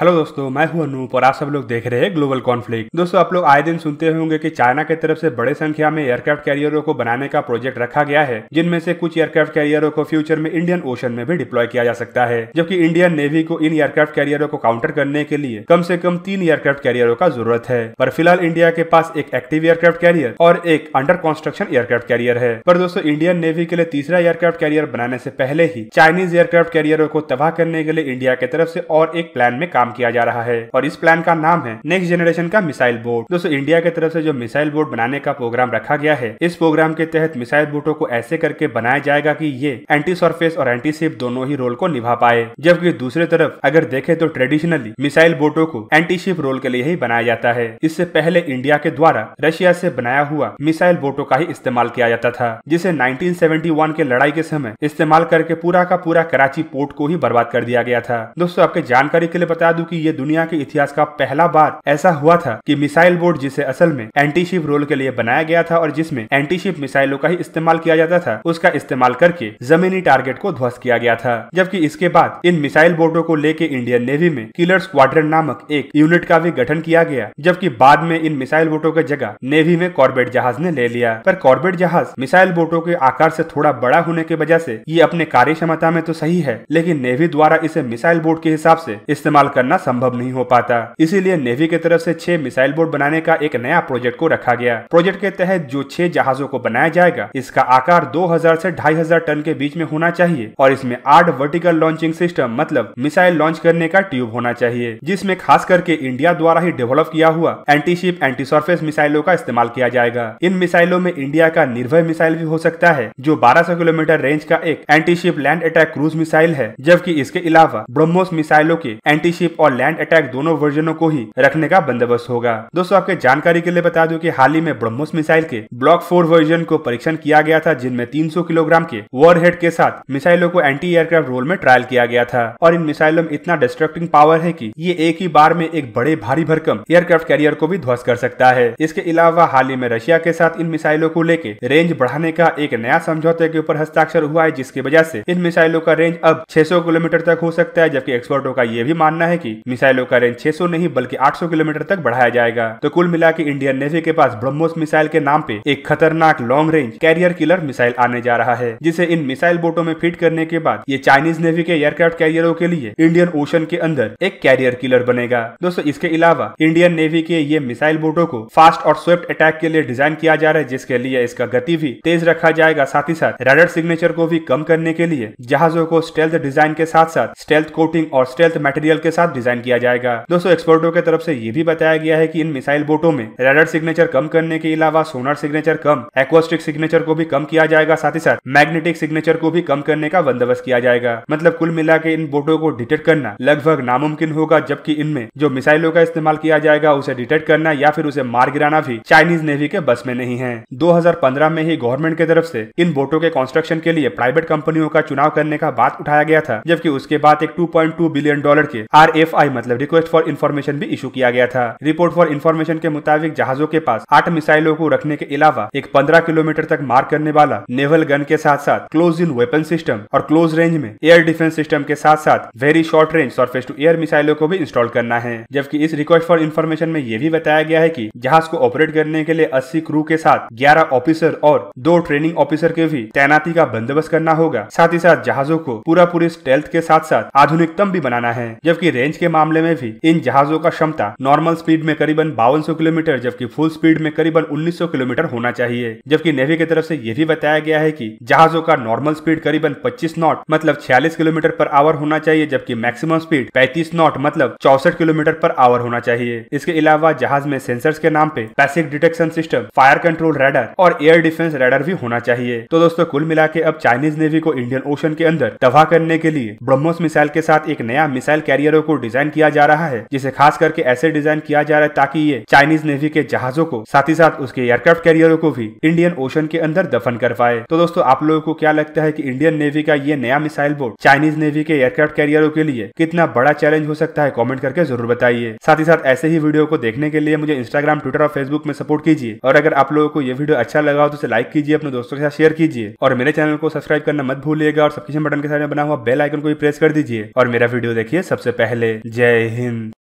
Hello दोस्तों, मैं हूं अनूप और आप सब लोग देख रहे हैं ग्लोबल कॉन्फ्लिक्ट। दोस्तों, आप लोग आए दिन सुनते होंगे कि चाइना की तरफ से बड़े संख्या में एयरक्राफ्ट कैरियरों को बनाने का प्रोजेक्ट रखा गया है, जिनमें से कुछ एयरक्राफ्ट कैरियरों को फ्यूचर में इंडियन ओशन में भी डिप्लॉय किया जा सकता है। जबकि इंडियन नेवी को इन एयरक्राफ्ट कैरियरों को काउंटर करने के लिए कम से कम 3 एयरक्राफ्ट कैरियरों का जरूरत है। पर फिलहाल इंडिया के पास एक एक्टिव एयरक्राफ्ट कैरियर और एक अंडर कंस्ट्रक्शन एयरक्राफ्ट कैरियर है। पर दोस्तों, इंडियन नेवी के लिए तीसरा एयरक्राफ्ट कैरियर बनाने से पहले ही चाइनीज एयरक्राफ्ट कैरियरों को तबाह करने के लिए इंडिया की तरफ से और एक प्लान में किया जा रहा है और इस प्लान का नाम है नेक्स्ट जनरेशन का मिसाइल बोट। दोस्तों, इंडिया की तरफ से जो मिसाइल बोट बनाने का प्रोग्राम रखा गया है, इस प्रोग्राम के तहत मिसाइल बोटों को ऐसे करके बनाया जाएगा कि ये एंटी सरफेस और एंटी शिप दोनों ही रोल को निभा पाए। जबकि दूसरे तरफ अगर देखें तो ट्रेडिशनली मिसाइल बोटों को एंटी शिप रोल के लिए ही बनाया जाता है। इससे पहले इंडिया के द्वारा रशिया से बनाया हुआ मिसाइल बोटों का ही इस्तेमाल किया जाता था, जिसे 1971 के लड़ाई के समय इस्तेमाल करके पूरा का पूरा कराची पोर्ट को ही बर्बाद कर दिया गया था। दोस्तों, आपके जानकारी के लिए बता दूं कि ये दुनिया के इतिहास का पहला बार ऐसा हुआ था कि मिसाइल बोट, जिसे असल में एंटी शिप रोल के लिए बनाया गया था और जिसमें एंटी शिप मिसाइलों का ही इस्तेमाल किया जाता था, उसका इस्तेमाल करके जमीनी टारगेट को ध्वस्त किया गया था। जबकि इसके बाद इन मिसाइल बोटों को लेके इंडियन नेवी में किलर स्क्वाड्रन नामक एक यूनिट का भी गठन किया गया, जबकि बाद में इन मिसाइल बोटों की जगह नेवी में कॉर्बेट जहाज ने ले लिया। पर कॉर्बेट जहाज मिसाइल बोटों के आकार से थोड़ा बड़ा होने की वजह से ये अपने कार्य क्षमता में तो सही है, लेकिन नेवी द्वारा इसे मिसाइल बोट के हिसाब से इस्तेमाल करना संभव नहीं हो पाता। इसीलिए नेवी की तरफ से 6 मिसाइल बोट बनाने का एक नया प्रोजेक्ट को रखा गया। प्रोजेक्ट के तहत जो 6 जहाजों को बनाया जाएगा, इसका आकार 2000 से 2500 टन के बीच में होना चाहिए और इसमें 8 वर्टिकल लॉन्चिंग सिस्टम मतलब मिसाइल लॉन्च करने का ट्यूब होना चाहिए, जिसमें खास करके इंडिया द्वारा ही डेवलप किया हुआ एंटी शिप एंटी सरफेस मिसाइलों का इस्तेमाल किया जाएगा। इन मिसाइलों में इंडिया का निर्भय मिसाइल भी हो सकता है, जो 1200 किलोमीटर रेंज का एक anti ship land attack cruise missile है। जबकि इसके अलावा ब्रह्मोस मिसाइलों के एंटी शिप और लैंड अटैक दोनों वर्जनों को ही रखने का बंदोबस्त होगा। दोस्तों, आपके जानकारी के लिए बता दूं कि हाल ही में ब्रह्मोस मिसाइल के ब्लॉक 4 वर्जन को परीक्षण किया गया था, जिनमें 300 किलोग्राम के वॉरहेड के साथ मिसाइलों को एंटी एयरक्राफ्ट रोल में ट्रायल किया गया था। और इन मिसाइलों में इतना डिस्ट्रक्टिंग पावर है कि ये एक ही बार में एक बड़े भारी भरकम एयरक्राफ्ट कैरियर को भी ध्वस्त कर सकता है। इसके अलावा हाल ही में रशिया के साथ इन मिसाइलों को लेके रेंज बढ़ाने का एक नया समझौते के ऊपर हस्ताक्षर हुआ है, जिसकी वजह से इन मिसाइलों का रेंज अब 600 किलोमीटर तक हो सकता है। जबकि एक्सपर्टों का ये भी मानना है कि मिसाइलों का रेंज 600 नहीं बल्कि 800 किलोमीटर तक बढ़ाया जाएगा। तो कुल मिला के इंडियन नेवी के पास ब्रह्मोस मिसाइल के नाम पे एक खतरनाक long range carrier killer missile आने जा रहा है, जिसे इन मिसाइल बोटों में फिट करने के बाद ये चाइनीज नेवी के एयरक्राफ्ट कैरियरों के लिए इंडियन ओशन के अंदर एक कैरियर किलर बनेगा। दोस्तों, इसके अलावा इंडियन नेवी के ये मिसाइल बोटों को फास्ट और स्विफ्ट अटैक के लिए डिजाइन किया जा रहा है, जिसके लिए इसका गति भी तेज रखा जाएगा। साथ ही साथ रडार सिग्नेचर को भी कम करने के लिए जहाजों को स्टेल्थ डिजाइन के साथ साथ स्टेल्थ कोटिंग और स्टेल्थ मटेरियल के साथ डिजाइन किया जाएगा। दोस्तों, एक्सपर्टों की तरफ से ये भी बताया गया है कि इन मिसाइल बोटों में रडार सिग्नेचर कम करने के अलावा सोनार सिग्नेचर कम, एक्वास्टिक सिग्नेचर को भी कम किया जाएगा। साथ ही साथ मैग्नेटिक सिग्नेचर को भी कम करने का बंदोबस्त किया जाएगा। मतलब कुल मिला के इन बोटों को डिटेक्ट करना लगभग नामुमकिन होगा, जबकि इनमें जो मिसाइलों का इस्तेमाल किया जाएगा उसे डिटेक्ट करना या फिर उसे मार गिराना भी चाइनीज नेवी के बस में नहीं है। 2015 में ही गवर्नमेंट की तरफ से इन बोटों के कंस्ट्रक्शन के लिए प्राइवेट कंपनियों का चुनाव करने का बात उठाया गया था, जबकि उसके बाद एक $2.2 बिलियन के RFI मतलब रिक्वेस्ट फॉर इन्फॉर्मेशन भी इशू किया गया था। रिपोर्ट फॉर इन्फॉर्मेशन के मुताबिक जहाजों के पास 8 मिसाइलों को रखने के अलावा एक 15 किलोमीटर तक मार करने वाला नेवल गन के साथ साथ क्लोज इन वेपन सिस्टम और क्लोज रेंज में एयर डिफेंस सिस्टम के साथ साथ very short range surface to air मिसाइलों को भी इंस्टॉल करना है। जबकि इस रिक्वेस्ट फॉर इन्फॉर्मेशन में यह भी बताया गया है कि जहाज को ऑपरेट करने के लिए 80 क्रू के साथ 11 ऑफिसर और 2 ट्रेनिंग ऑफिसर के भी तैनाती का बंदोबस्त करना होगा। साथ ही साथ जहाजों को पूरा पूरी स्टेल्थ के साथ साथ आधुनिकतम भी बनाना है। जबकि रेंज के मामले में भी इन जहाजों का क्षमता नॉर्मल स्पीड में करीबन 5200 किलोमीटर जबकि फुल स्पीड में करीबन 1900 किलोमीटर होना चाहिए। जबकि नेवी की तरफ से यह भी बताया गया है कि जहाजों का नॉर्मल स्पीड करीबन 25 नॉट मतलब 46 किलोमीटर पर आवर होना चाहिए, जबकि मैक्सिमम स्पीड 35 नॉट मतलब 64 किलोमीटर पर आवर होना चाहिए। इसके अलावा जहाज में सेंसर्स के नाम पे passive detection system, fire control radar और एयर डिफेंस रडार भी होना चाहिए। तो दोस्तों, कुल मिला के अब चाइनीज नेवी को इंडियन ओशन के अंदर तबाह करने के लिए ब्रह्मोस मिसाइल के साथ एक नया मिसाइल कैरियरों को डिजाइन किया जा रहा है, जिसे खास करके ऐसे डिजाइन किया जा रहा है ताकि ये चाइनीज नेवी के जहाजों को साथ ही साथ उसके एयरक्राफ्ट कैरियरों को भी इंडियन ओशन के अंदर दफन कर पाए। तो दोस्तों, आप लोगों को क्या लगता है कि इंडियन नेवी का ये नया मिसाइल बोट चाइनीज नेवी के एयरक्राफ्ट कैरियरों के लिए कितना बड़ा चैलेंज हो सकता है? कॉमेंट करके जरूर बताइए। साथ ही साथ ऐसे ही वीडियो को देखने के लिए मुझे इंस्टाग्राम, ट्विटर और फेसबुक में सपोर्ट कीजिए। और अगर आप लोगों को ये वीडियो अच्छा लगा हो तो इसे लाइक कीजिए, अपने दोस्तों के साथ शेयर कीजिए और मेरे चैनल को सब्सक्राइब करना मत भूलिएगा और सब्सक्रिप्शन बटन के साथ बना हुआ बेल आइकन को भी प्रेस कर दीजिए और मेरा वीडियो देखिए सबसे पहले। रहे। जय हिंद।